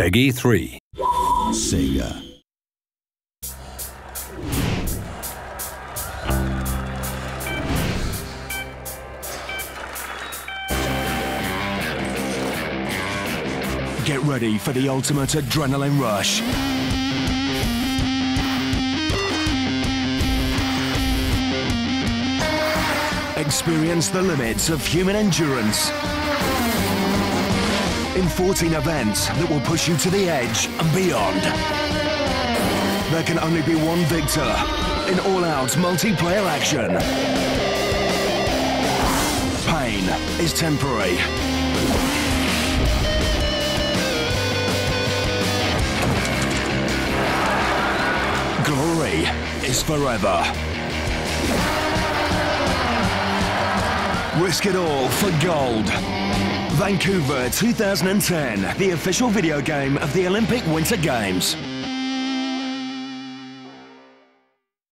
Peggy 3. SEGA. Get ready for the ultimate adrenaline rush. Experience the limits of human endurance in 14 events that will push you to the edge and beyond. There can only be one victor in all-out multiplayer action. Pain is temporary. Glory is forever. Risk it all for gold. Vancouver 2010, the official video game of the Olympic Winter Games.